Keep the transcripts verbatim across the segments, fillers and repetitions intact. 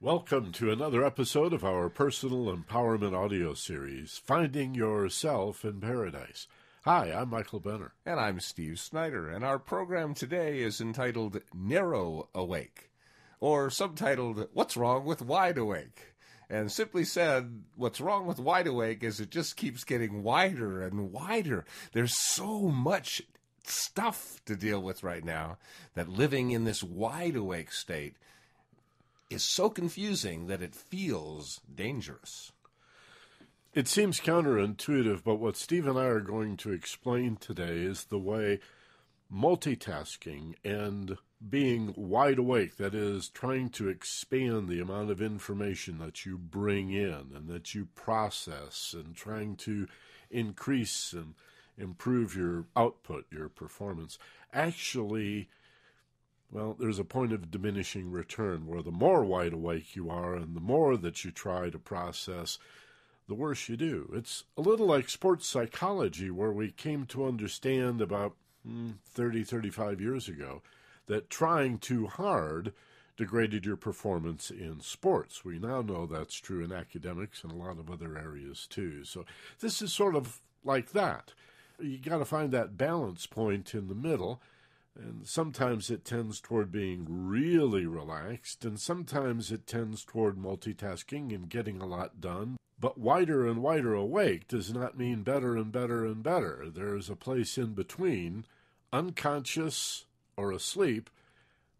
Welcome to another episode of our personal empowerment audio series, Finding Yourself in Paradise. Hi, I'm Michael Benner. And I'm Steve Snyder, and our program today is entitled Narrow Awake, or subtitled, What's Wrong with Wide Awake? And simply said, what's wrong with Wide Awake is it just keeps getting wider and wider. There's so much stuff to deal with right now that living in this wide awake state is so confusing that it feels dangerous. It seems counterintuitive, but what Steve and I are going to explain today is the way multitasking and being wide awake, that is, trying to expand the amount of information that you bring in and that you process and trying to increase and improve your output, your performance, actually, well, there's a point of diminishing return where the more wide awake you are and the more that you try to process, the worse you do. It's a little like sports psychology, where we came to understand about thirty, thirty-five years ago that trying too hard degraded your performance in sports. We now know that's true in academics and a lot of other areas too. So this is sort of like that. You got to find that balance point in the middle. And sometimes it tends toward being really relaxed, and sometimes it tends toward multitasking and getting a lot done. But wider and wider awake does not mean better and better and better. There is a place in between, unconscious or asleep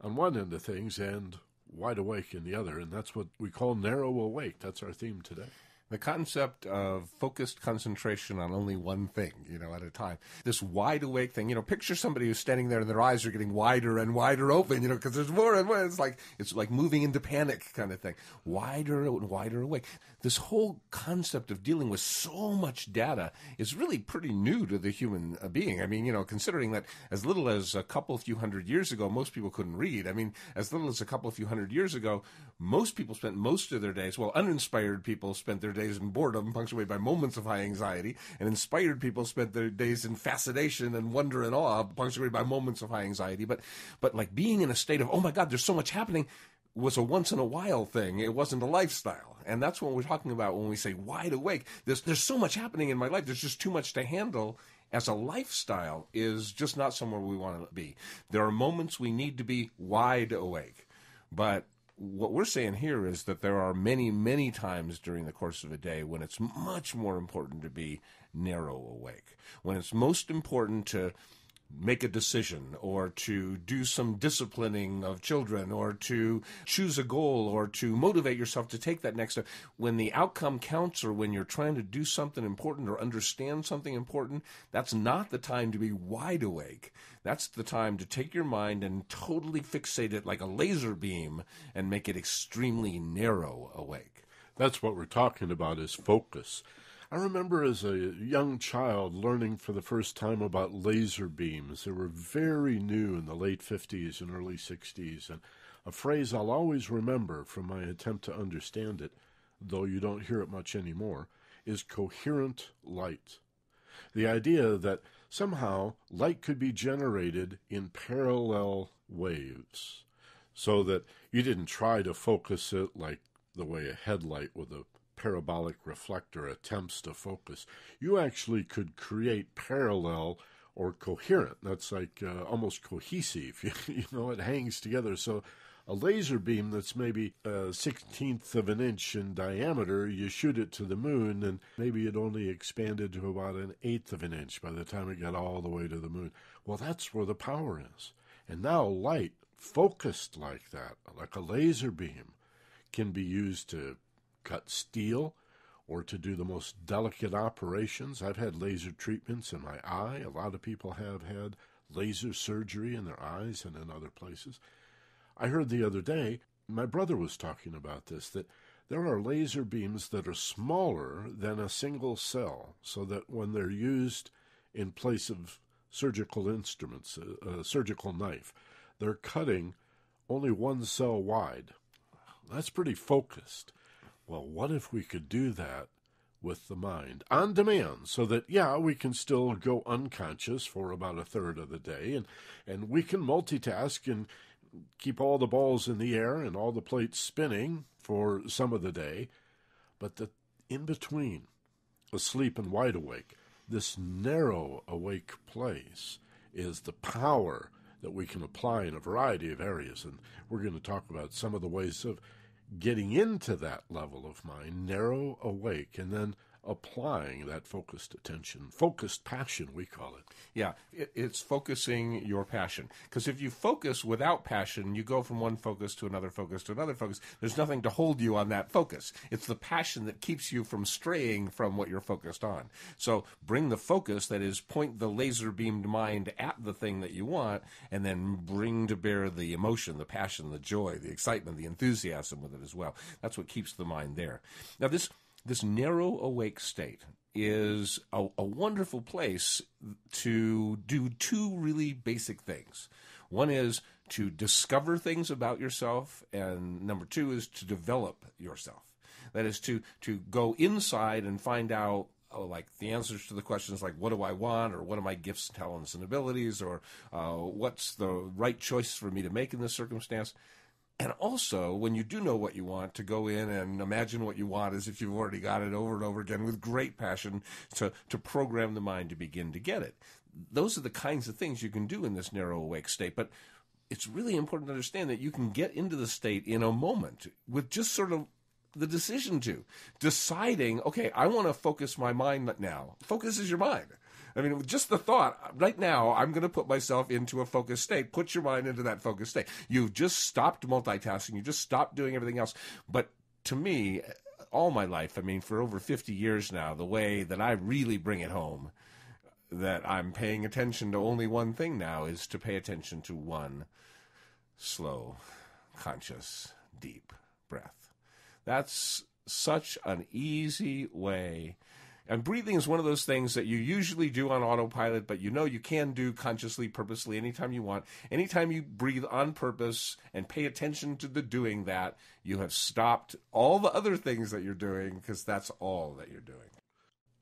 on one end of things and wide awake in the other, and that's what we call narrow awake. That's our theme today. The concept of focused concentration on only one thing, you know, at a time. This wide awake thing, you know, picture somebody who's standing there and their eyes are getting wider and wider open, you know, because there's more and more. It's like, it's like moving into panic kind of thing. Wider and wider awake. This whole concept of dealing with so much data is really pretty new to the human being. I mean, you know, considering that as little as a couple few hundred years ago, most people couldn't read. I mean, as little as a couple few hundred years ago, most people spent most of their days, well, uninspired people spent their days in boredom, punctuated by moments of high anxiety, and inspired people spent their days in fascination and wonder and awe, punctuated by moments of high anxiety. But, but like being in a state of, oh my God, there's so much happening, was a once in a while thing. It wasn't a lifestyle. And that's what we're talking about when we say wide awake. There's, there's so much happening in my life. There's just too much to handle. As a lifestyle is just not somewhere we want to be. There are moments we need to be wide awake, but what we're saying here is that there are many, many times during the course of a day when it's much more important to be narrow awake, when it's most important to make a decision or to do some disciplining of children or to choose a goal or to motivate yourself to take that next step. When the outcome counts or when you're trying to do something important or understand something important, that's not the time to be wide awake. That's the time to take your mind and totally fixate it like a laser beam and make it extremely narrow awake. That's what we're talking about, is focus. I remember as a young child learning for the first time about laser beams. They were very new in the late fifties and early sixties, and a phrase I'll always remember from my attempt to understand it, though you don't hear it much anymore, is coherent light. The idea that somehow light could be generated in parallel waves, so that you didn't try to focus it like the way a headlight with a parabolic reflector attempts to focus. You actually could create parallel or coherent. That's like uh, almost cohesive. You know, it hangs together. So a laser beam that's maybe a sixteenth of an inch in diameter, you shoot it to the moon, and maybe it only expanded to about an eighth of an inch by the time it got all the way to the moon. Well, that's where the power is. And now light, focused like that, like a laser beam, can be used to cut steel or to do the most delicate operations. I've had laser treatments in my eye. A lot of people have had laser surgery in their eyes and in other places. I heard the other day, my brother was talking about this, that there are laser beams that are smaller than a single cell, so that when they're used in place of surgical instruments, a, a surgical knife, they're cutting only one cell wide. That's pretty focused. Well, what if we could do that with the mind on demand, so that, yeah, we can still go unconscious for about a third of the day, and, and we can multitask and keep all the balls in the air and all the plates spinning for some of the day, but the in between, asleep and wide awake, this narrow awake place is the power that we can apply in a variety of areas. And we're going to talk about some of the ways of getting into that level of mind, narrow awake, and then applying that focused attention, focused passion, we call it. Yeah, it's focusing your passion. Because if you focus without passion, you go from one focus to another focus to another focus. There's nothing to hold you on that focus. It's the passion that keeps you from straying from what you're focused on. So bring the focus, that is, point the laser-beamed mind at the thing that you want, and then bring to bear the emotion, the passion, the joy, the excitement, the enthusiasm with it as well. That's what keeps the mind there. Now, this This narrow awake state is a, a wonderful place to do two really basic things. One is to discover things about yourself, and number two is to develop yourself. That is to, to go inside and find out, oh, like the answers to the questions like, what do I want, or what are my gifts, talents, and abilities, or uh, what's the right choice for me to make in this circumstance? And also, when you do know what you want, to go in and imagine what you want as if you've already got it over and over again with great passion, to, to program the mind to begin to get it. Those are the kinds of things you can do in this narrow awake state. But it's really important to understand that you can get into the state in a moment with just sort of the decision to. Deciding, okay, I want to focus my mind now. Focus is your mind. I mean, just the thought, right now, I'm going to put myself into a focused state. Put your mind into that focused state. You've just stopped multitasking. You just stopped doing everything else. But to me, all my life, I mean, for over fifty years now, the way that I really bring it home, that I'm paying attention to only one thing now, is to pay attention to one slow, conscious, deep breath. That's such an easy way. And breathing is one of those things that you usually do on autopilot, but you know you can do consciously, purposely, anytime you want. Anytime you breathe on purpose and pay attention to the doing that, you have stopped all the other things that you're doing, because that's all that you're doing.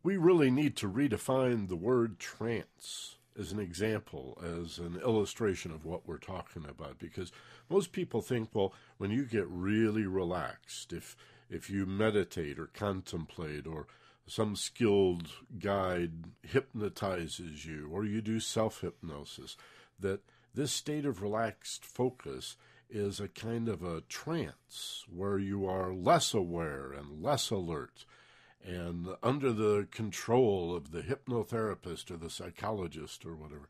We really need to redefine the word trance as an example, as an illustration of what we're talking about, because most people think, well, when you get really relaxed, if if you meditate or contemplate, or some skilled guide hypnotizes you, or you do self-hypnosis, that this state of relaxed focus is a kind of a trance where you are less aware and less alert and under the control of the hypnotherapist or the psychologist or whatever,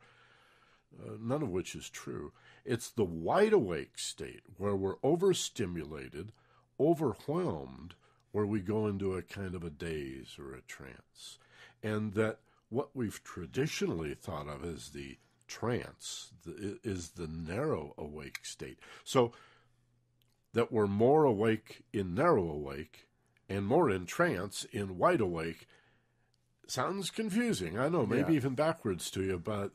uh, none of which is true. It's the wide-awake state where we're overstimulated, overwhelmed, where we go into a kind of a daze or a trance. And that what we've traditionally thought of as the trance the, is the narrow awake state. So that we're more awake in narrow awake and more in trance in wide awake sounds confusing. I know, maybe yeah. even backwards to you, but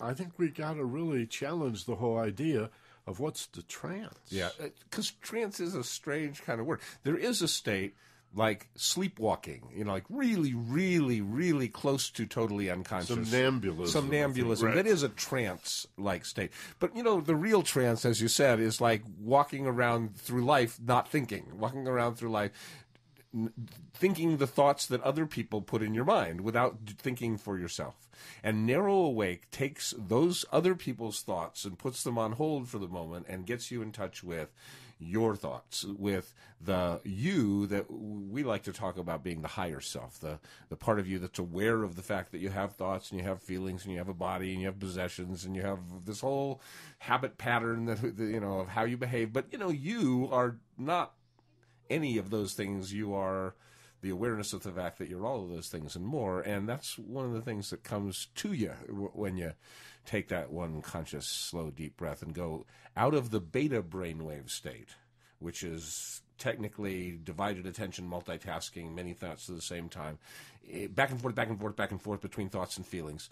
I think we got to really challenge the whole idea of what's the trance. Yeah, because trance is a strange kind of word. There is a state like sleepwalking, you know, like really, really, really close to totally unconscious. Somnambulism. Somnambulism. Right. That is a trance-like state. But, you know, the real trance, as you said, is like walking around through life not thinking, walking around through life thinking the thoughts that other people put in your mind without thinking for yourself. And narrow awake takes those other people's thoughts and puts them on hold for the moment and gets you in touch with your thoughts, with the you that we like to talk about being the higher self, the, the part of you that's aware of the fact that you have thoughts and you have feelings and you have a body and you have possessions and you have this whole habit pattern that, you know, of how you behave. But, you know, you are not any of those things. You are the awareness of the fact that you're all of those things and more, and that's one of the things that comes to you when you take that one conscious, slow, deep breath and go out of the beta brainwave state, which is technically divided attention, multitasking, many thoughts at the same time, back and forth, back and forth, back and forth between thoughts and feelings,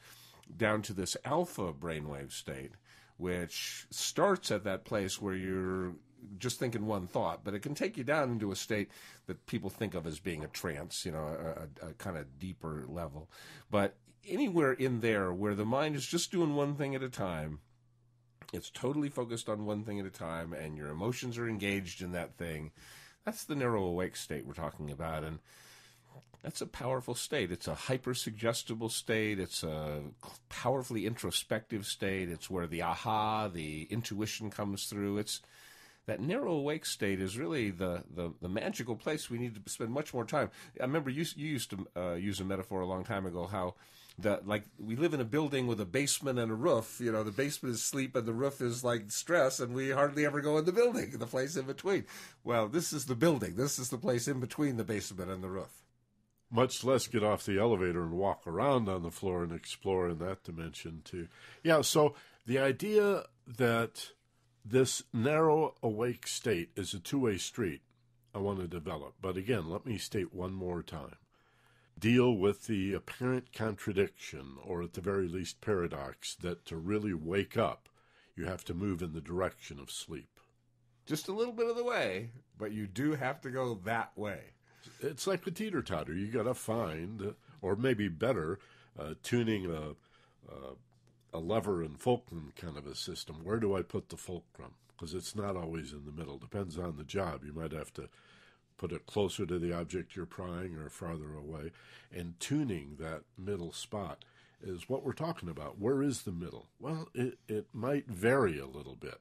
down to this alpha brainwave state, which starts at that place where you're just thinking one thought, but it can take you down into a state that people think of as being a trance, you know, a, a, a kind of deeper level. But anywhere in there where the mind is just doing one thing at a time It's totally focused on one thing at a time, and your emotions are engaged in that thing. That's the narrow awake state we're talking about, and that's a powerful state. It's a hyper-suggestible state. It's a powerfully introspective state. It's where the aha, the intuition comes through. It's that narrow awake state is really the, the, the magical place we need to spend much more time. I remember you, you used to uh, use a metaphor a long time ago, how the, like we live in a building with a basement and a roof. You know, the basement is sleep and the roof is like stress, and we hardly ever go in the building, the place in between. Well, this is the building. This is the place in between the basement and the roof. Much less get off the elevator and walk around on the floor and explore in that dimension too. Yeah, so the idea that this narrow awake state is a two-way street I want to develop. But again, let me state one more time. Deal with the apparent contradiction, or at the very least paradox, that to really wake up, you have to move in the direction of sleep. Just a little bit of the way, but you do have to go that way. It's like the teeter-totter. You got to find, or maybe better, uh, tuning a, a, a lever and fulcrum kind of a system. Where do I put the fulcrum? Because it's not always in the middle. Depends on the job. You might have to put it closer to the object you're prying or farther away. And tuning that middle spot is what we're talking about. Where is the middle? Well, it, it might vary a little bit,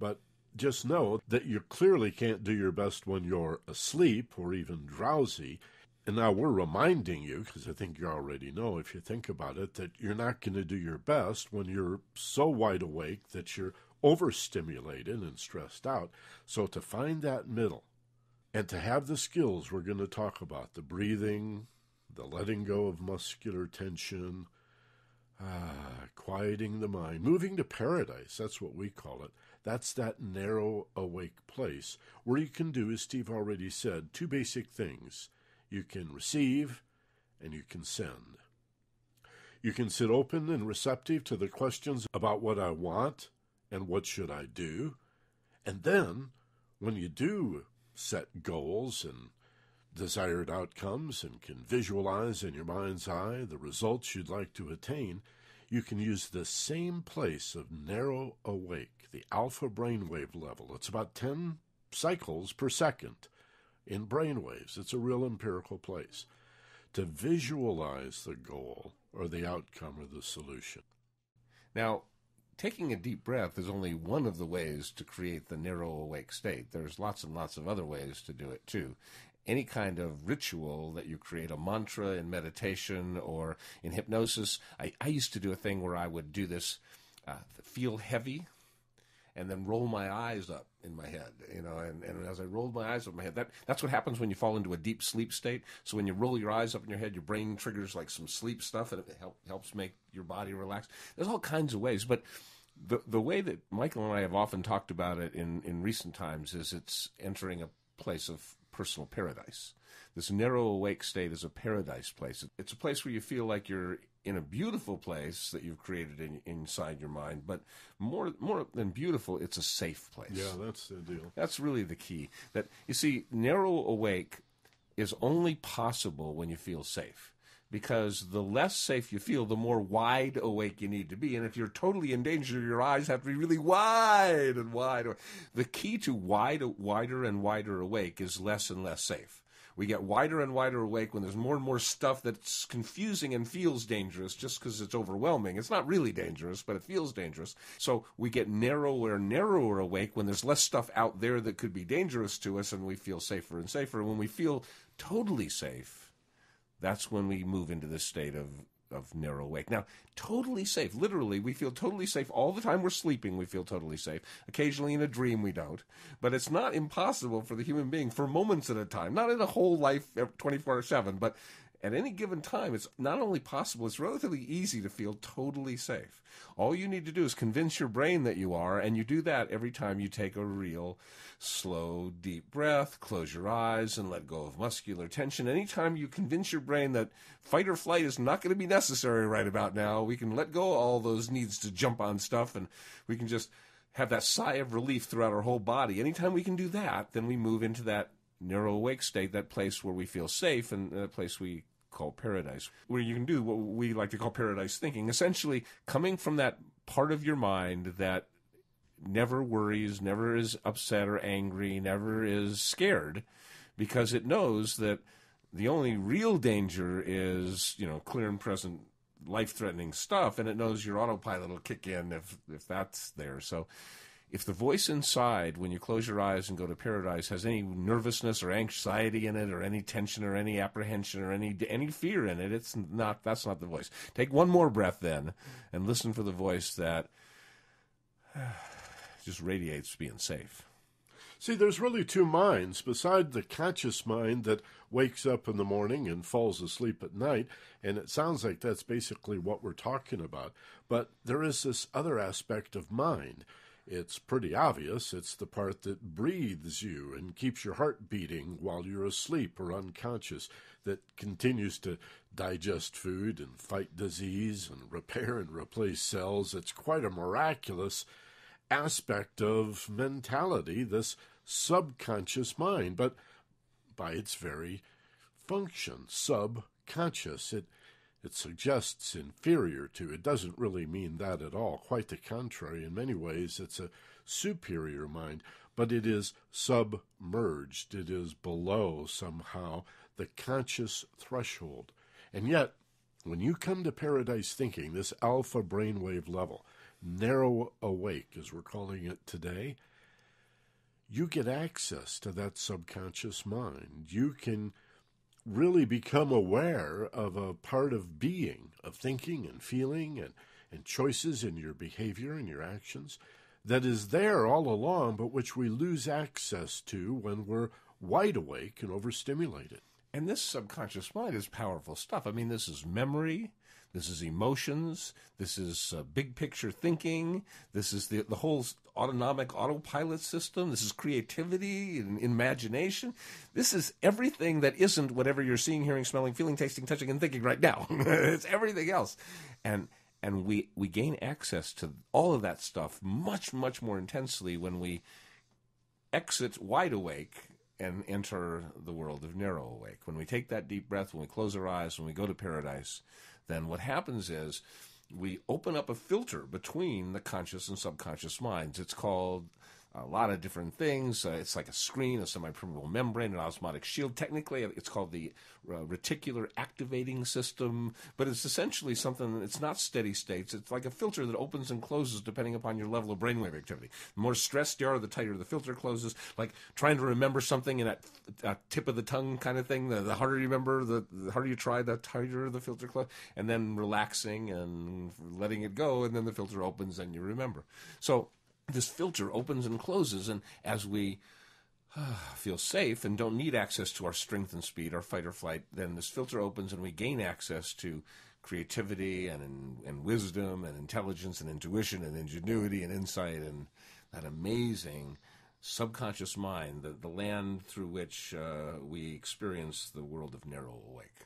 but just know that you clearly can't do your best when you're asleep or even drowsy. And now we're reminding you, because I think you already know if you think about it, that you're not going to do your best when you're so wide awake that you're overstimulated and stressed out. So to find that middle and to have the skills we're going to talk about, the breathing, the letting go of muscular tension, Ah, quieting the mind, moving to paradise, that's what we call it. That's that narrow awake place where you can do, as Steve already said, two basic things. You can receive and you can send. You can sit open and receptive to the questions about what I want and what should I do. And then, when you do set goals and desired outcomes and can visualize in your mind's eye the results you'd like to attain, you can use the same place of narrow awake, the alpha brainwave level. It's about ten cycles per second in brainwaves. It's a real empirical place to visualize the goal or the outcome or the solution. Now, taking a deep breath is only one of the ways to create the narrow awake state. There's lots and lots of other ways to do it, too. Any kind of ritual that you create, a mantra in meditation or in hypnosis. I, I used to do a thing where I would do this, uh, feel heavy, and then roll my eyes up in my head, you know, and, and as I rolled my eyes up in my head, that, that's what happens when you fall into a deep sleep state. So when you roll your eyes up in your head, your brain triggers like some sleep stuff, and it help, helps make your body relax. There's all kinds of ways, but the the way that Michael and I have often talked about it in, in recent times is it's entering a place of personal paradise. This narrow awake state is a paradise place. It's a place where you feel like you're in a beautiful place that you've created in, inside your mind, but more more than beautiful, it's a safe place. Yeah, that's the deal. That's really the key. That you see, narrow awake is only possible when you feel safe, because the less safe you feel, the more wide awake you need to be. And if you're totally in danger, your eyes have to be really wide and wide. The key to wide, wider and wider awake is less and less safe. We get wider and wider awake when there's more and more stuff that's confusing and feels dangerous just because it's overwhelming. It's not really dangerous, but it feels dangerous. So we get narrower and narrower awake when there's less stuff out there that could be dangerous to us, and we feel safer and safer. When we feel totally safe, that's when we move into this state of, of narrow awake. Now, totally safe. Literally, we feel totally safe all the time we're sleeping. We feel totally safe. Occasionally in a dream, we don't. But it's not impossible for the human being for moments at a time, not in a whole life twenty-four seven, but at any given time, it's not only possible, it's relatively easy to feel totally safe. All you need to do is convince your brain that you are, and you do that every time you take a real, slow, deep breath, close your eyes, and let go of muscular tension. Anytime you convince your brain that fight or flight is not going to be necessary right about now, we can let go of all those needs to jump on stuff, and we can just have that sigh of relief throughout our whole body. Anytime we can do that, then we move into that narrow awake state, that place where we feel safe, and that place we call paradise, where you can do what we like to call paradise thinking, essentially coming from that part of your mind that never worries, never is upset or angry, never is scared, because it knows that the only real danger is, you know, clear and present life-threatening stuff, and it knows your autopilot will kick in if if that's there. So if the voice inside, when you close your eyes and go to paradise, has any nervousness or anxiety in it, or any tension or any apprehension or any any fear in it, it's not that's not the voice. Take one more breath then and listen for the voice that just radiates being safe. See, there's really two minds. Beside the conscious mind that wakes up in the morning and falls asleep at night, and it sounds like that's basically what we're talking about. But there is this other aspect of mind. It's pretty obvious. It's the part that breathes you and keeps your heart beating while you're asleep or unconscious, that continues to digest food and fight disease and repair and replace cells. It's quite a miraculous aspect of mentality, this subconscious mind, but by its very function, subconscious, it it suggests inferior to. It doesn't really mean that at all. Quite the contrary. In many ways, it's a superior mind, but it is submerged. It is below somehow the conscious threshold. And yet, when you come to paradise thinking, this alpha brainwave level, narrow awake, as we're calling it today, you get access to that subconscious mind. You can really become aware of a part of being, of thinking and feeling and, and choices in your behavior and your actions that is there all along, but which we lose access to when we're wide awake and overstimulated. And this subconscious mind is powerful stuff. I mean, this is memory. This is emotions. This is uh, big picture thinking. This is the the whole autonomic autopilot system. This is creativity and imagination. This is everything that isn't whatever you're seeing, hearing, smelling, feeling, tasting, touching, and thinking right now. It's everything else. And and we, we gain access to all of that stuff much, much more intensely when we exit wide awake and enter the world of narrow awake. When we take that deep breath, when we close our eyes, when we go to paradise, then what happens is we open up a filter between the conscious and subconscious minds. It's called a lot of different things. Uh, it's like a screen, a semipermeable membrane, an osmotic shield. Technically, it's called the uh, reticular activating system, but it's essentially something that's not steady states. It's like a filter that opens and closes depending upon your level of brainwave activity. The more stressed you are, the tighter the filter closes. Like trying to remember something in that uh, tip of the tongue kind of thing. The, the harder you remember, the, the harder you try, the tighter the filter closes. And then relaxing and letting it go, and then the filter opens and you remember. So this filter opens and closes, and as we uh, feel safe and don't need access to our strength and speed, our fight or flight, then this filter opens and we gain access to creativity and and wisdom and intelligence and intuition and ingenuity and insight and that amazing subconscious mind, the, the land through which uh, we experience the world of narrow awake.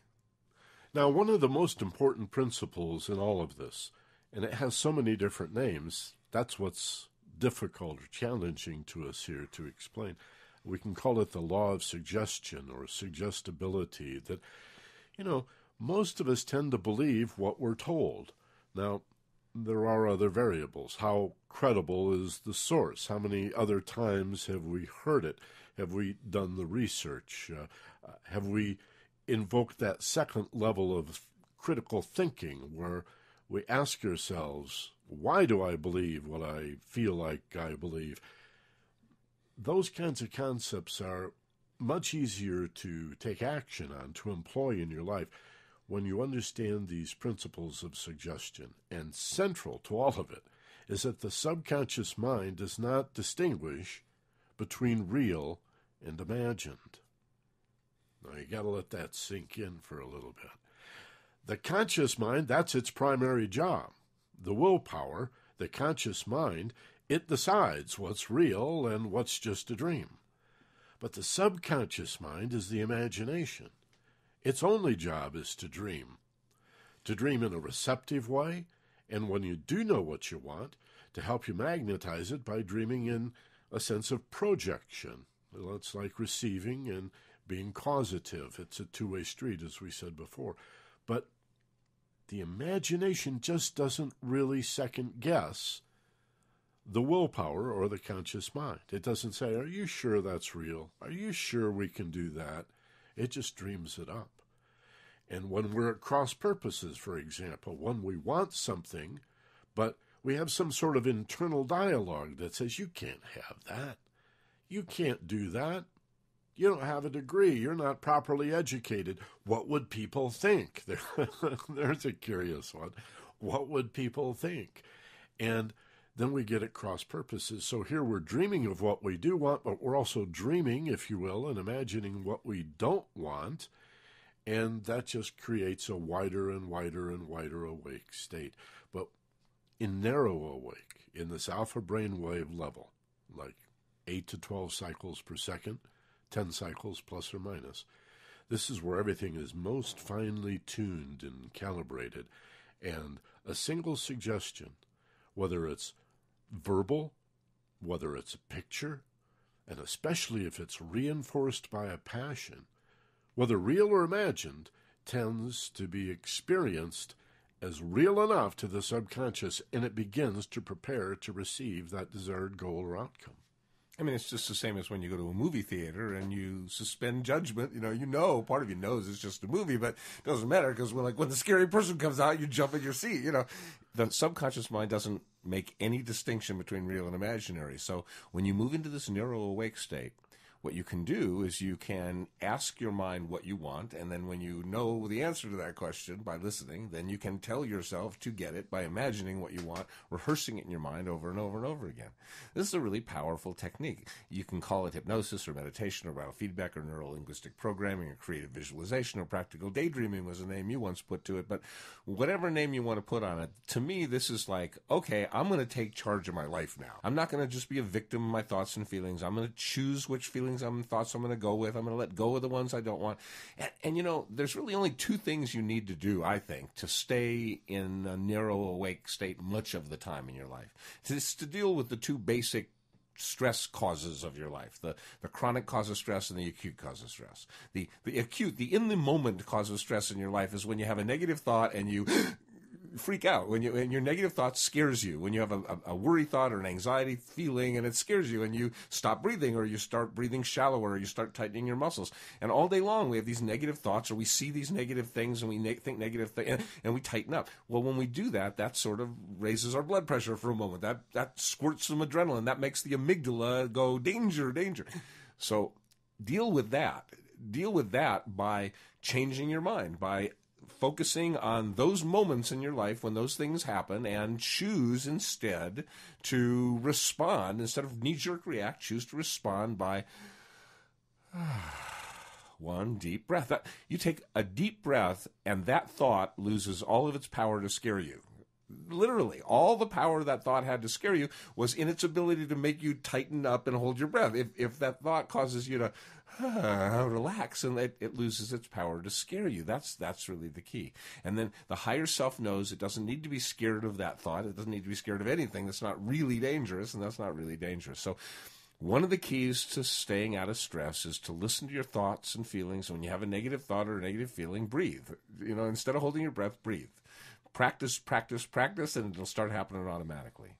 Now, one of the most important principles in all of this, and it has so many different names, that's what's difficult or challenging to us here to explain. We can call it the law of suggestion or suggestibility, that, you know, most of us tend to believe what we're told. Now, there are other variables. How credible is the source? How many other times have we heard it? Have we done the research? Uh, have we invoked that second level of critical thinking where we ask ourselves, why do I believe what I feel like I believe? Those kinds of concepts are much easier to take action on, to employ in your life, when you understand these principles of suggestion. And central to all of it is that the subconscious mind does not distinguish between real and imagined. Now, you got to let that sink in for a little bit. The conscious mind, that's its primary job. The willpower, the conscious mind, it decides what's real and what's just a dream. But the subconscious mind is the imagination. Its only job is to dream. To dream in a receptive way, and when you do know what you want, to help you magnetize it by dreaming in a sense of projection. Well, it's like receiving and being causative. It's a two-way street, as we said before. But the imagination just doesn't really second guess the willpower or the conscious mind. It doesn't say, are you sure that's real? Are you sure we can do that? It just dreams it up. And when we're at cross purposes, for example, when we want something, but we have some sort of internal dialogue that says, you can't have that. You can't do that. You don't have a degree. You're not properly educated. What would people think? There's a curious one. What would people think? And then we get at cross purposes. So here we're dreaming of what we do want, but we're also dreaming, if you will, and imagining what we don't want. And that just creates a wider and wider and wider awake state. But in narrow awake, in this alpha brainwave level, like eight to twelve cycles per second, ten cycles plus or minus, this is where everything is most finely tuned and calibrated. And a single suggestion, whether it's verbal, whether it's a picture, and especially if it's reinforced by a passion, whether real or imagined, tends to be experienced as real enough to the subconscious, and it begins to prepare to receive that desired goal or outcome. I mean, it's just the same as when you go to a movie theater and you suspend judgment. You know, you know, part of you knows it's just a movie, but it doesn't matter because when, like, when the scary person comes out, you jump in your seat. You know, the subconscious mind doesn't make any distinction between real and imaginary. So when you move into this narrow awake state, what you can do is you can ask your mind what you want, and then when you know the answer to that question by listening, then you can tell yourself to get it by imagining what you want, rehearsing it in your mind over and over and over again. This is a really powerful technique. You can call it hypnosis or meditation or biofeedback or neuro-linguistic programming or creative visualization or practical daydreaming was a name you once put to it, but whatever name you want to put on it, to me this is like, okay, I'm going to take charge of my life now. I'm not going to just be a victim of my thoughts and feelings. I'm going to choose which feelings I'm thoughts I'm going to go with. I'm going to let go of the ones I don't want. And, and, you know, there's really only two things you need to do, I think, to stay in a narrow awake state much of the time in your life. It's to deal with the two basic stress causes of your life, the, the chronic cause of stress and the acute cause of stress. The, the acute, the in-the-moment cause of stress in your life is when you have a negative thought and you freak out, when you, and your negative thought scares you, when you have a, a worry thought or an anxiety feeling and it scares you and you stop breathing or you start breathing shallower or you start tightening your muscles. And all day long we have these negative thoughts or we see these negative things and we ne think negative things and, and we tighten up. Well, when we do that, that sort of raises our blood pressure for a moment. That, that squirts some adrenaline. That makes the amygdala go danger, danger. So deal with that. Deal with that by changing your mind, by focusing on those moments in your life when those things happen and choose instead to respond. Instead of knee-jerk react, choose to respond by one deep breath. You take a deep breath and that thought loses all of its power to scare you. Literally, all the power that thought had to scare you was in its ability to make you tighten up and hold your breath. If if that thought causes you to uh, relax, and it, it loses its power to scare you. That's that's really the key. And then the higher self knows it doesn't need to be scared of that thought. It doesn't need to be scared of anything that's not really dangerous, and that's not really dangerous. So one of the keys to staying out of stress is to listen to your thoughts and feelings. When you have a negative thought or a negative feeling, breathe. You know, instead of holding your breath, breathe. Practice, practice, practice, and it'll start happening automatically.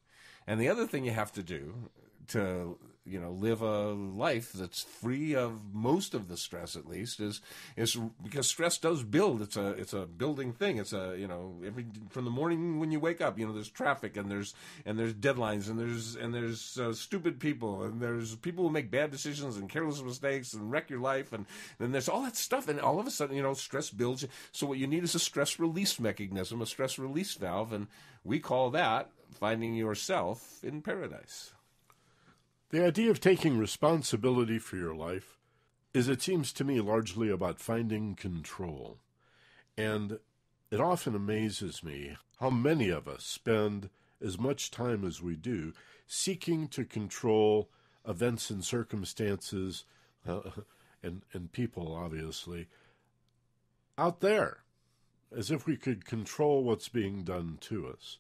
And the other thing you have to do to, you know, live a life that's free of most of the stress, at least, is is because stress does build. It's a it's a building thing. It's a you know every from the morning when you wake up, you know, there's traffic and there's and there's deadlines and there's and there's uh, stupid people and there's people who make bad decisions and careless mistakes and wreck your life and then there's all that stuff and all of a sudden you know stress builds. So what you need is a stress release mechanism, a stress release valve, and we call that finding yourself in paradise. The idea of taking responsibility for your life is, it seems to me, largely about finding control. And it often amazes me how many of us spend as much time as we do seeking to control events and circumstances uh, and, and people, obviously, out there, as if we could control what's being done to us.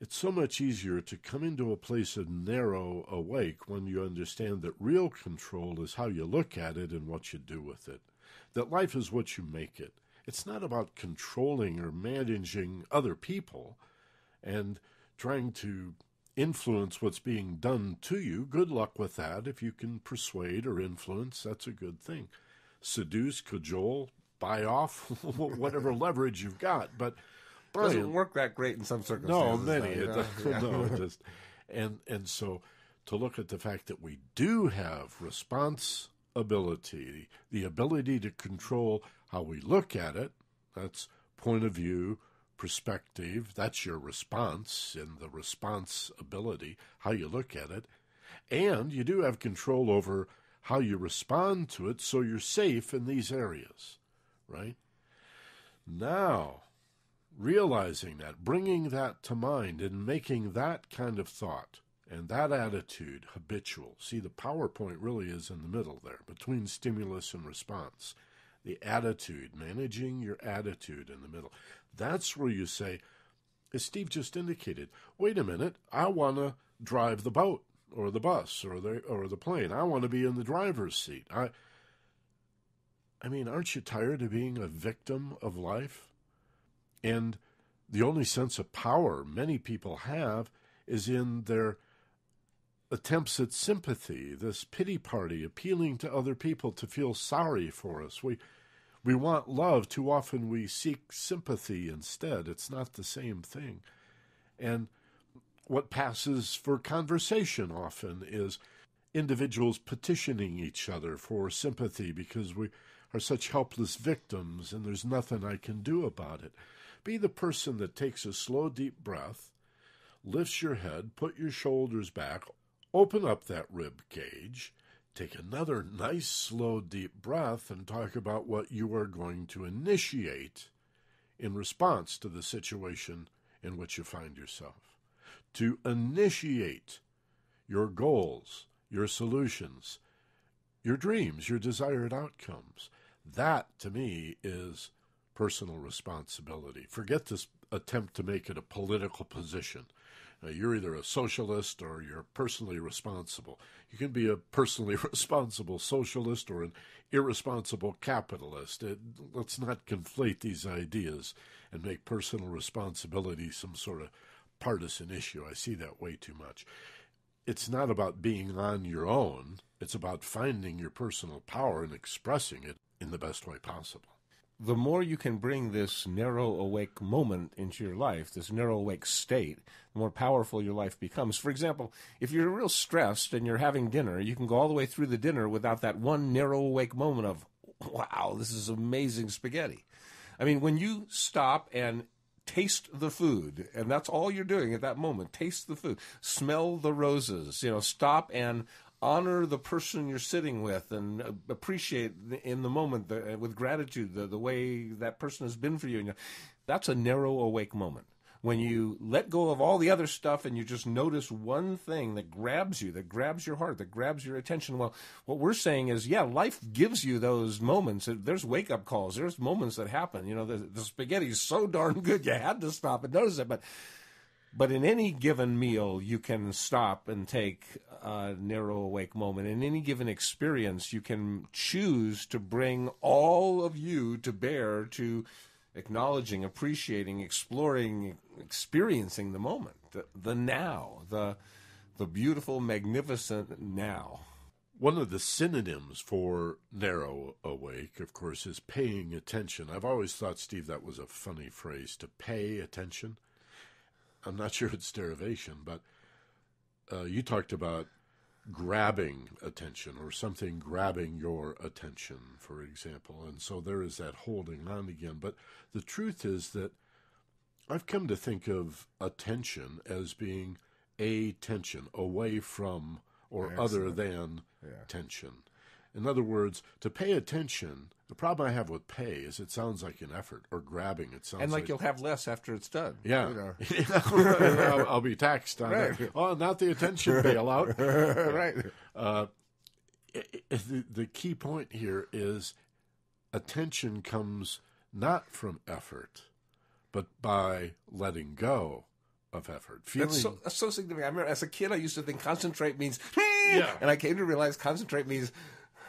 It's so much easier to come into a place of narrow awake when you understand that real control is how you look at it and what you do with it, that life is what you make it. It's not about controlling or managing other people and trying to influence what's being done to you, good luck with that. If you can persuade or influence, that's a good thing. Seduce, cajole, buy off, whatever leverage you've got. But it doesn't work that great in some circumstances. No, many. Though, it, yeah. no, it just, and, and so to look at the fact that we do have responsibility, the ability to control how we look at it, that's point of view, perspective, that's your response and the responsibility, how you look at it. And you do have control over how you respond to it, so you're safe in these areas, right? Now, realizing that, bringing that to mind and making that kind of thought and that attitude habitual. See, the PowerPoint really is in the middle there, between stimulus and response. The attitude, managing your attitude in the middle. That's where you say, as Steve just indicated, wait a minute, I want to drive the boat or the bus or the or the plane. I want to be in the driver's seat. I, I mean, aren't you tired of being a victim of life? And the only sense of power many people have is in their attempts at sympathy, this pity party, appealing to other people to feel sorry for us. We we want love. Too often we seek sympathy instead. It's not the same thing. And what passes for conversation often is individuals petitioning each other for sympathy because we are such helpless victims and there's nothing I can do about it. Be the person that takes a slow, deep breath, lifts your head, put your shoulders back, open up that rib cage, take another nice, slow, deep breath, and talk about what you are going to initiate in response to the situation in which you find yourself. To initiate your goals, your solutions, your dreams, your desired outcomes. That, to me, is personal responsibility. Forget this attempt to make it a political position. Now, you're either a socialist or you're personally responsible. You can be a personally responsible socialist or an irresponsible capitalist. It, let's not conflate these ideas and make personal responsibility some sort of partisan issue. I see that way too much. It's not about being on your own. It's about finding your personal power and expressing it in the best way possible. The more you can bring this narrow awake moment into your life, this narrow awake state, the more powerful your life becomes. For example, if you're real stressed and you're having dinner, you can go all the way through the dinner without that one narrow awake moment of, wow, this is amazing spaghetti. I mean, when you stop and taste the food, and that's all you're doing at that moment, taste the food, smell the roses, you know, stop and honor the person you're sitting with and appreciate in the moment the, with gratitude the, the way that person has been for you. And that's a narrow awake moment. When you let go of all the other stuff and you just notice one thing that grabs you, that grabs your heart, that grabs your attention, well, what we're saying is, yeah, life gives you those moments. There's wake-up calls. There's moments that happen. You know, the, the spaghetti's so darn good you had to stop and notice it. But But in any given meal, you can stop and take a narrow awake moment. In any given experience, you can choose to bring all of you to bear to acknowledging, appreciating, exploring, experiencing the moment, the, the now, the, the beautiful, magnificent now. One of the synonyms for narrow awake, of course, is paying attention. I've always thought, Steve, that was a funny phrase, to pay attention. I'm not sure it's derivation, but uh, you talked about grabbing attention or something grabbing your attention, for example. And so there is that holding on again. But the truth is that I've come to think of attention as being a tension, away from or Excellent. other than yeah. tension. In other words, to pay attention, the problem I have with pay is it sounds like an effort or grabbing. It sounds and like, like you'll have less after it's done. Yeah, you know. I'll, I'll be taxed on right. that. Oh, not the attention bailout. Right. Uh, it, it, the, the key point here is attention comes not from effort, but by letting go of effort. Feeling that's so, that's so significant. I remember as a kid, I used to think concentrate means, yeah. and I came to realize concentrate means.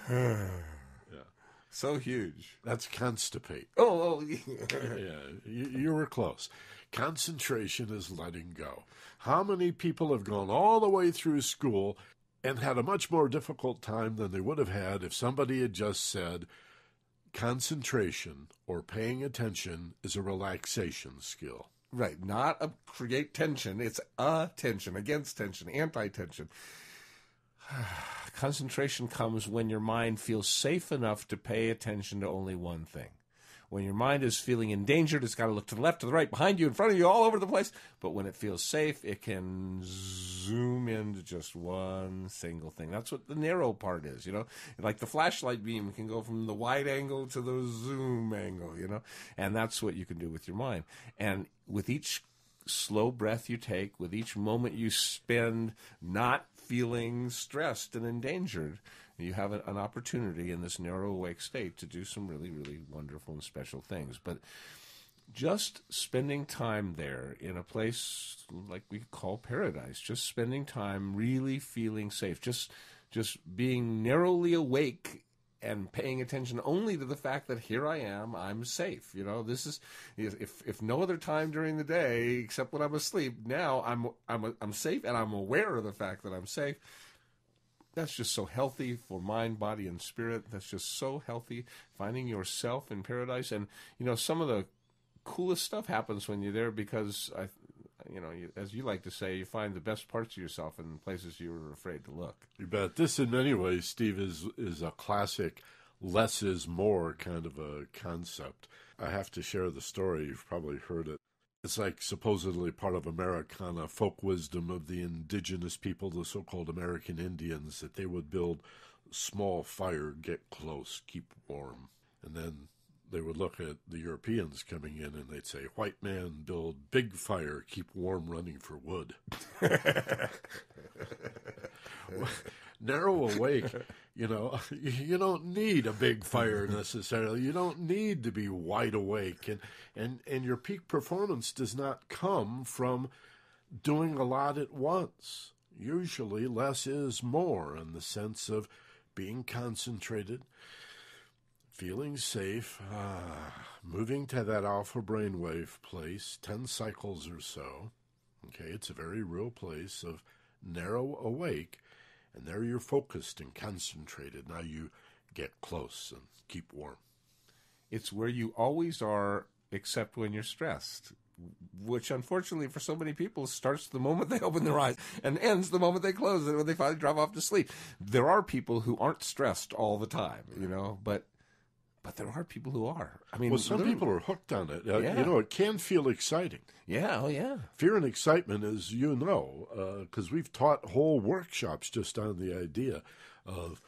yeah. So huge. That's constipate. Oh, oh. yeah. You, you were close. Concentration is letting go. How many people have gone all the way through school and had a much more difficult time than they would have had if somebody had just said, concentration or paying attention is a relaxation skill. Right, not a create tension. It's a tension, against tension, anti-tension. Concentration comes when your mind feels safe enough to pay attention to only one thing. When your mind is feeling endangered, it's got to look to the left, to the right, behind you, in front of you, all over the place. But when it feels safe, it can zoom into just one single thing. That's what the narrow part is, you know. Like the flashlight beam can go from the wide angle to the zoom angle, you know. And that's what you can do with your mind. And with each slow breath you take, with each moment you spend not feeling stressed and endangered, you have an opportunity in this narrow awake state to do some really, really wonderful and special things. But just spending time there in a place like we call paradise, just spending time really feeling safe, just just being narrowly awake and paying attention only to the fact that here I am, I'm safe. You know, this is, if if no other time during the day except when I'm asleep, now I'm I'm I'm safe and I'm aware of the fact that I'm safe. That's just so healthy for mind, body, and spirit. That's just so healthy. Finding yourself in paradise. And, you know, some of the coolest stuff happens when you're there because, I, you know, you, as you like to say, you find the best parts of yourself in places you were afraid to look. You bet. This, in many ways, Steve, is, is a classic less is more kind of a concept. I have to share the story. You've probably heard it. It's like supposedly part of Americana folk wisdom of the indigenous people, the so-called American Indians, that they would build small fire, get close, keep warm. And then they would look at the Europeans coming in and they'd say, white man, build big fire, keep warm, running for wood. Narrow awake, you know, you don't need a big fire necessarily. You don't need to be wide awake. And, and, and your peak performance does not come from doing a lot at once. Usually less is more in the sense of being concentrated, feeling safe, ah, moving to that alpha brainwave place, ten cycles or so. Okay, it's a very real place of narrow awake. And there you're focused and concentrated. Now you get close and keep warm. It's where you always are, except when you're stressed, which unfortunately for so many people starts the moment they open their eyes and ends the moment they close it when they finally drop off to sleep. There are people who aren't stressed all the time, you know, but but there are people who are. I mean, well, some people are hooked on it. Uh, yeah. You know, it can feel exciting. Yeah, oh yeah. Fear and excitement, as you know, because uh, we've taught whole workshops just on the idea of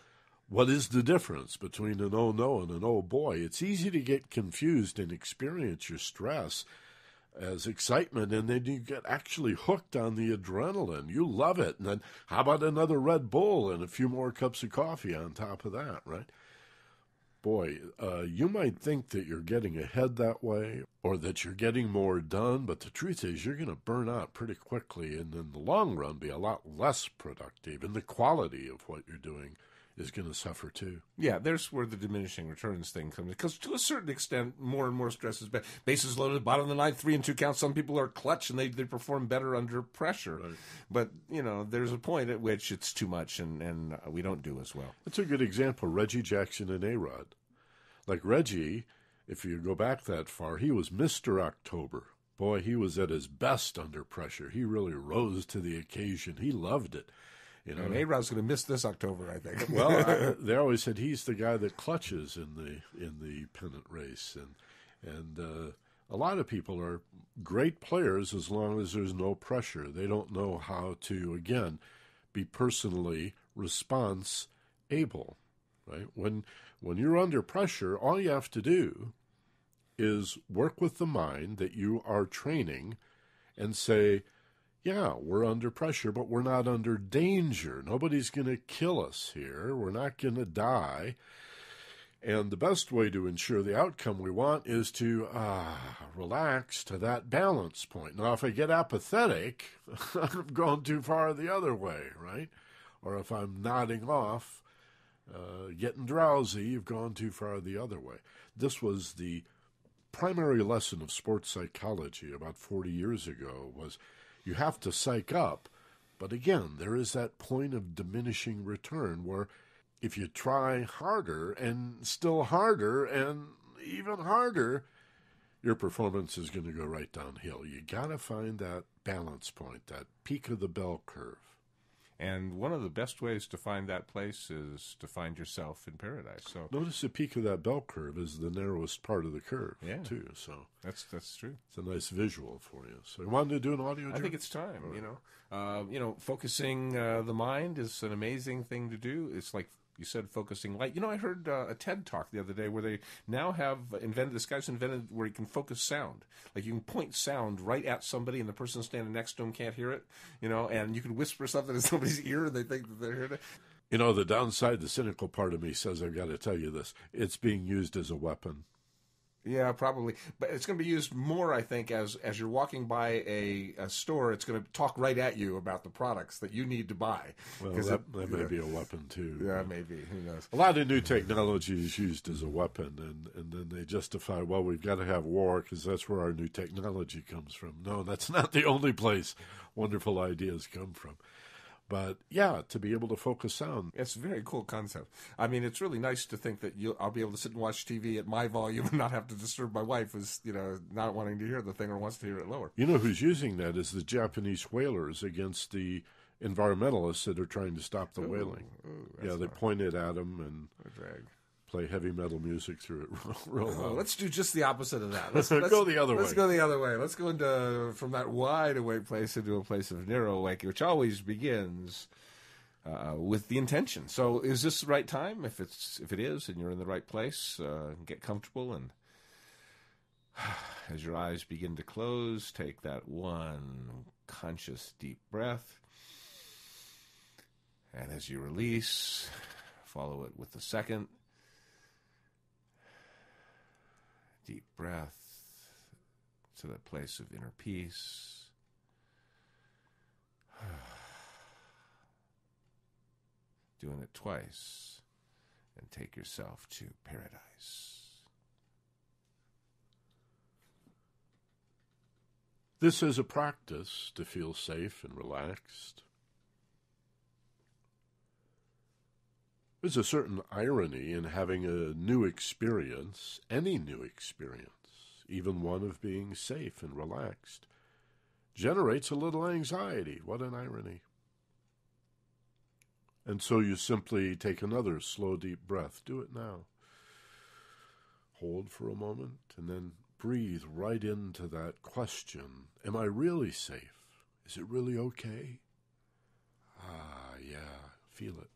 what is the difference between an oh no and an oh boy. It's easy to get confused and experience your stress as excitement, and then you get actually hooked on the adrenaline. You love it. And then how about another Red Bull and a few more cups of coffee on top of that, right? Boy, uh, you might think that you're getting ahead that way or that you're getting more done, but the truth is you're going to burn out pretty quickly and in the long run be a lot less productive, and the quality of what you're doing is going to suffer too. Yeah, there's where the diminishing returns thing comes in, because to a certain extent, more and more stress is bad. Bases loaded, bottom of the ninth, three and two counts. Some people are clutch and they, they perform better under pressure. Right. But, you know, there's a point at which it's too much and, and we don't do as well. That's a good example, Reggie Jackson and A-Rod. Like Reggie, if you go back that far, he was Mister October. Boy, he was at his best under pressure. He really rose to the occasion. He loved it. You know, and A-Rod's going to miss this October, I think. Well, I, they always said he's the guy that clutches in the in the pennant race, and and uh, a lot of people are great players as long as there's no pressure. They don't know how to, again, be personally response able. Right? When when you're under pressure, all you have to do is work with the mind that you are training, and say, yeah, we're under pressure, but we're not under danger. Nobody's going to kill us here. We're not going to die. And the best way to ensure the outcome we want is to ah, relax to that balance point. Now, if I get apathetic, I'm going too far the other way, right? Or if I'm nodding off, uh, getting drowsy, you've gone too far the other way. This was the primary lesson of sports psychology about forty years ago was you have to psych up, but again, there is that point of diminishing return where if you try harder and still harder and even harder, your performance is going to go right downhill. You got to find that balance point, that peak of the bell curve. And one of the best ways to find that place is to find yourself in paradise. So notice the peak of that bell curve is the narrowest part of the curve, yeah, too. So that's that's true. It's a nice visual for you. So you wanted to do an audio journal? I think it's time. Or, you know, uh, you know, focusing uh, the mind is an amazing thing to do. It's like you said, focusing light. You know, I heard uh, a TED talk the other day where they now have invented this guy's invented where you can focus sound. Like you can point sound right at somebody, and the person standing next to him can't hear it. You know, and you can whisper something in somebody's ear, and they think that they're hearing it. You know, the downside, the cynical part of me says, I've got to tell you this: it's being used as a weapon. Yeah, probably. But it's going to be used more, I think, as as you're walking by a, a store, it's going to talk right at you about the products that you need to buy. Well, that, it, that may know. be a weapon, too. Yeah, maybe. Who knows? A lot of new technology is used as a weapon, and, and then they justify, well, we've got to have war because that's where our new technology comes from. No, that's not the only place wonderful ideas come from. But, yeah, to be able to focus sound. It's a very cool concept. I mean, it's really nice to think that you'll, I'll be able to sit and watch T V at my volume and not have to disturb my wife who's, you know, not wanting to hear the thing or wants to hear it lower. You know who's using that is the Japanese whalers against the environmentalists that are trying to stop the ooh, whaling. Ooh, yeah, they point it at them and drag. Play heavy metal music through it. Roll oh, let's do just the opposite of that. Let's, let's go the other let's way. Let's go the other way. Let's go into from that wide awake place into a place of narrow awake, which always begins uh, with the intention. So, is this the right time? If it's if it is, and you're in the right place, uh, get comfortable, and as your eyes begin to close, take that one conscious deep breath, and as you release, follow it with the second. Deep breath to that place of inner peace. Doing it twice, and take yourself to paradise. This is a practice to feel safe and relaxed. There's a certain irony in having a new experience, any new experience, even one of being safe and relaxed, generates a little anxiety. What an irony. And so you simply take another slow, deep breath. Do it now. Hold for a moment, and then breathe right into that question. Am I really safe? Is it really okay? Ah, yeah, feel it.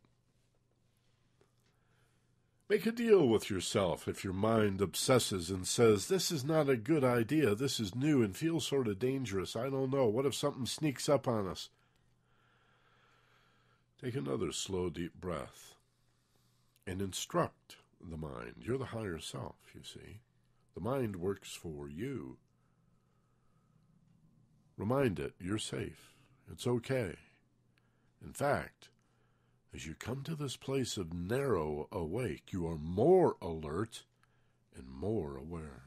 Make a deal with yourself if your mind obsesses and says, this is not a good idea, this is new and feels sort of dangerous, I don't know, what if something sneaks up on us? Take another slow, deep breath and instruct the mind. You're the higher self, you see. The mind works for you. Remind it, you're safe. It's okay. In fact, as you come to this place of narrow awake, you are more alert and more aware.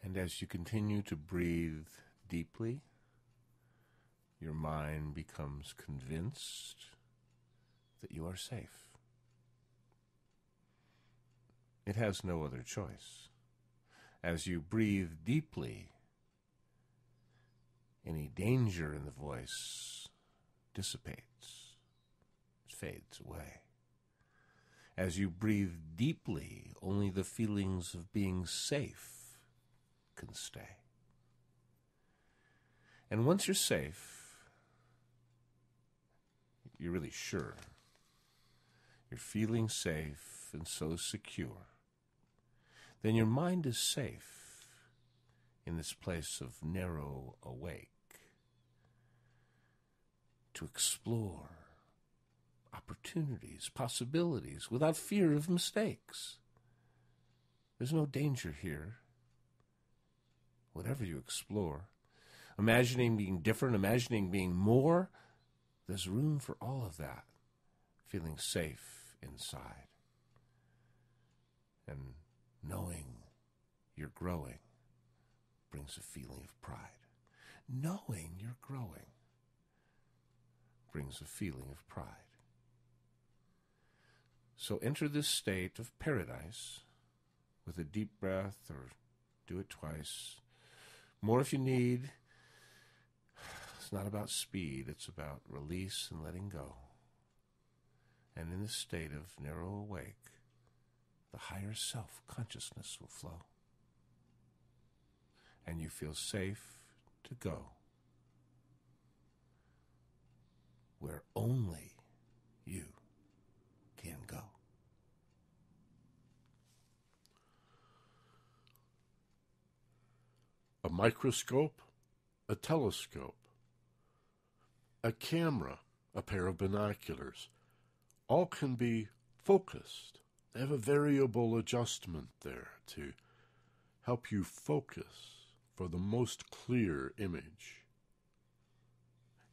And as you continue to breathe deeply, your mind becomes convinced that you are safe. It has no other choice. As you breathe deeply, any danger in the voice dissipates. Fades away. As you breathe deeply, only the feelings of being safe can stay. And once you're safe, you're really sure. You're feeling safe and so secure. Then your mind is safe in this place of narrow awake to explore opportunities, possibilities, without fear of mistakes. There's no danger here. Whatever you explore, imagining being different, imagining being more, there's room for all of that, feeling safe inside and knowing you're growing brings a feeling of pride. Knowing you're growing brings a feeling of pride. So enter this state of paradise with a deep breath, or do it twice. More if you need. It's not about speed. It's about release and letting go. And in the state of narrow awake, the higher self consciousness will flow. And you feel safe to go where only you can go. A microscope, a telescope, a camera, a pair of binoculars, all can be focused. They have a variable adjustment there to help you focus for the most clear image.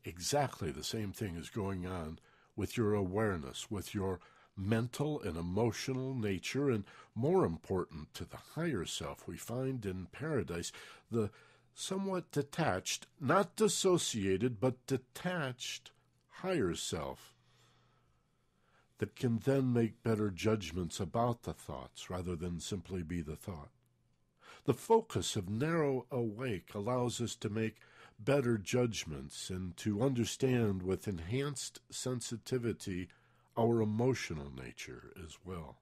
Exactly the same thing is going on with your awareness, with your mental and emotional nature, and more important to the higher self we find in paradise, the somewhat detached, not dissociated, but detached higher self that can then make better judgments about the thoughts rather than simply be the thought. The focus of narrow awake allows us to make better judgments and to understand with enhanced sensitivity our emotional nature as well.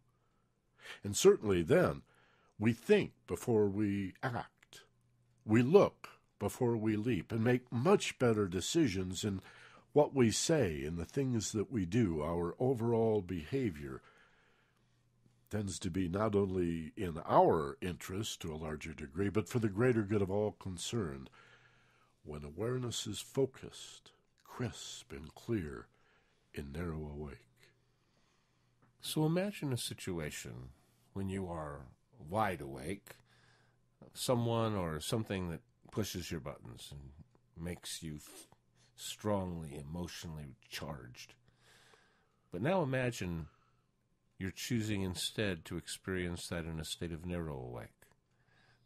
And certainly then, we think before we act. We look before we leap and make much better decisions in what we say and the things that we do. Our overall behavior tends to be not only in our interest to a larger degree, but for the greater good of all concerned. When awareness is focused, crisp and clear, in narrow awake. So imagine a situation when you are wide awake, someone or something that pushes your buttons and makes you f- strongly emotionally charged. But now imagine you're choosing instead to experience that in a state of narrow awake.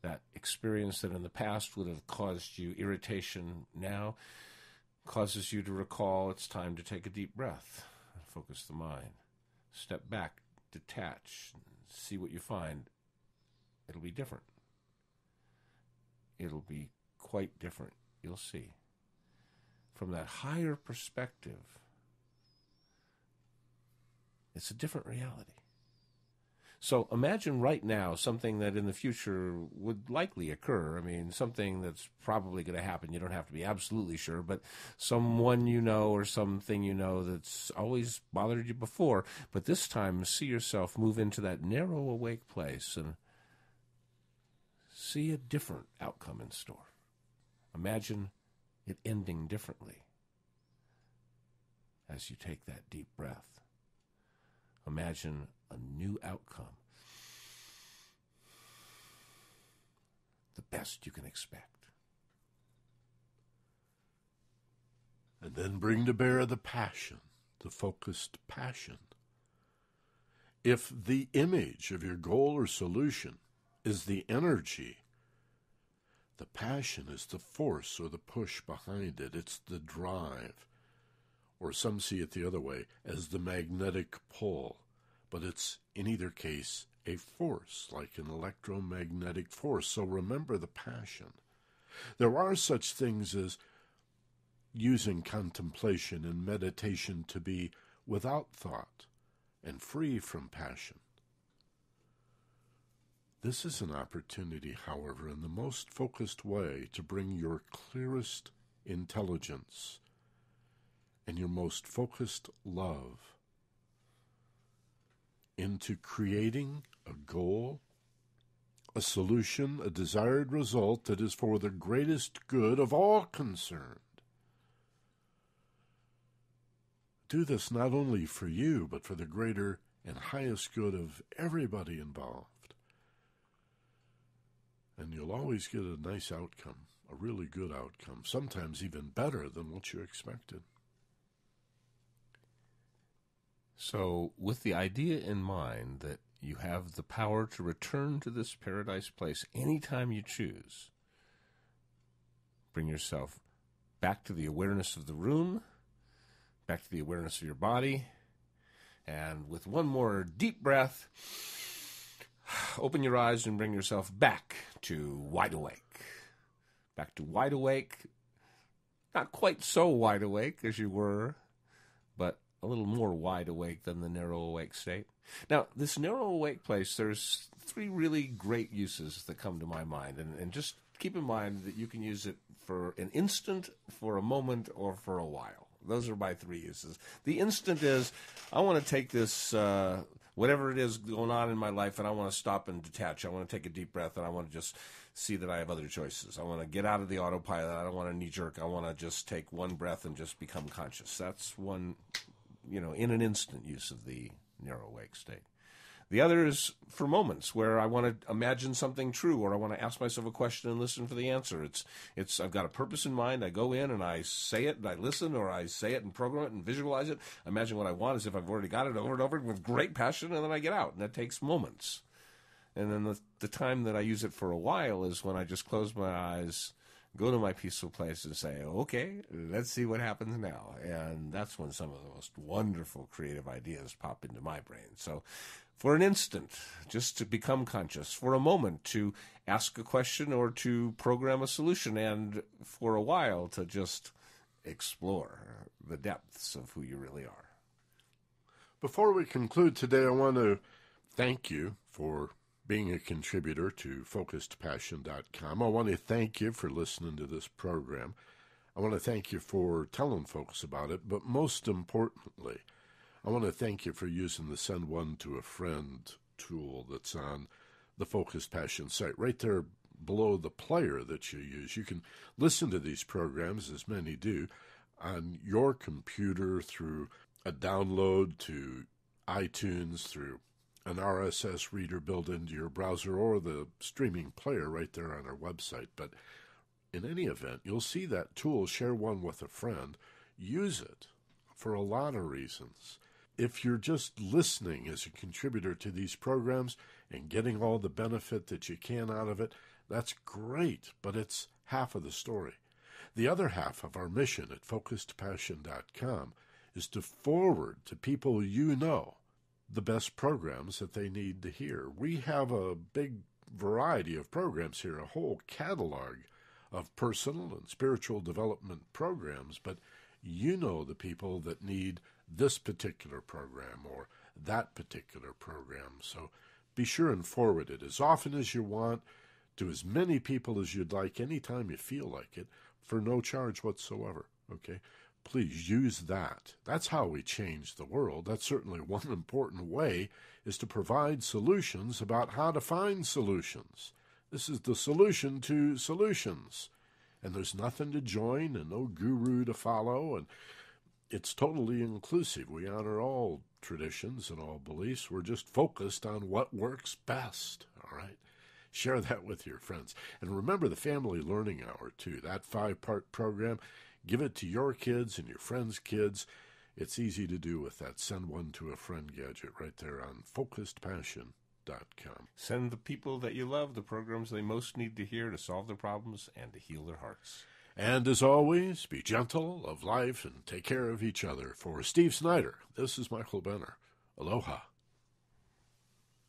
That experience that in the past would have caused you irritation now causes you to recall it's time to take a deep breath and focus the mind. Step back, detach, and see what you find. It'll be different. It'll be quite different, you'll see. From that higher perspective, it's a different reality. So imagine right now something that in the future would likely occur. I mean, something that's probably going to happen. You don't have to be absolutely sure, but someone you know or something you know that's always bothered you before. But this time, see yourself move into that narrow awake place and see a different outcome in store. Imagine it ending differently as you take that deep breath. Imagine a new outcome, the best you can expect. And then bring to bear the passion, the focused passion. If the image of your goal or solution is the energy, the passion is the force or the push behind it. It's the drive. Or some see it the other way, as the magnetic pull. But it's, in either case, a force, like an electromagnetic force. So remember the passion. There are such things as using contemplation and meditation to be without thought and free from passion. This is an opportunity, however, in the most focused way to bring your clearest intelligence and your most focused love into creating a goal, a solution, a desired result that is for the greatest good of all concerned. Do this not only for you, but for the greater and highest good of everybody involved. And you'll always get a nice outcome, a really good outcome, sometimes even better than what you expected. So with the idea in mind that You have the power to return to this paradise place anytime you choose. Bring yourself back to the awareness of the room, back to the awareness of your body, and with one more deep breath, open your eyes and bring yourself back to wide awake. Back to wide awake, not quite so wide awake as you were, but a little more wide awake than the narrow awake state. Now, this narrow awake place, there's three really great uses that come to my mind. And, and just keep in mind that you can use it for an instant, for a moment, or for a while. Those are my three uses. The instant is, I want to take this, uh, whatever it is going on in my life, and I want to stop and detach. I want to take a deep breath, and I want to just see that I have other choices. I want to get out of the autopilot. I don't want to knee-jerk. I want to just take one breath and just become conscious. That's one, you know, in an instant use of the narrow awake state. The other is for moments where I want to imagine something true, or I want to ask myself a question and listen for the answer. It's, it's, I've got a purpose in mind. I go in and I say it and I listen, or I say it and program it and visualize it. I imagine what I want as if I've already got it over and over with great passion, and then I get out, and that takes moments. And then the, the time that I use it for a while is when I just close my eyes, go to my peaceful place and say, okay, let's see what happens now. And that's when some of the most wonderful creative ideas pop into my brain. So for an instant, just to become conscious, for a moment to ask a question or to program a solution, and for a while to just explore the depths of who you really are. Before we conclude today, I want to thank you for being a contributor to Focused Passion dot com. I want to thank you for listening to this program. I want to thank you for telling folks about it, but most importantly, I want to thank you for using the Send One to a Friend tool that's on the Focused Passion site. Right there below the player that you use, you can listen to these programs, as many do, on your computer through a download to iTunes, through an R S S reader built into your browser, or the streaming player right there on our website. But in any event, you'll see that tool, Share One with a Friend. Use it for a lot of reasons. If you're just listening as a contributor to these programs and getting all the benefit that you can out of it, that's great, but it's half of the story. The other half of our mission at Focused Passion dot com is to forward to people you know the best programs that they need to hear. We have a big variety of programs here, a whole catalog of personal and spiritual development programs, but you know the people that need this particular program or that particular program. So be sure and forward it as often as you want to as many people as you'd like, anytime you feel like it, for no charge whatsoever, okay? Please use that. That's how we change the world. That's certainly one important way, is to provide solutions about how to find solutions. This is the solution to solutions. And there's nothing to join and no guru to follow. And it's totally inclusive. We honor all traditions and all beliefs. We're just focused on what works best. All right? Share that with your friends. And remember the Family Learning Hour, too. That five-part program. Give it to your kids and your friends' kids. It's easy to do with that Send One to a Friend gadget right there on Focused Passion dot com. Send the people that you love the programs they most need to hear to solve their problems and to heal their hearts. And as always, be gentle of life and take care of each other. For Steve Snyder, this is Michael Benner. Aloha.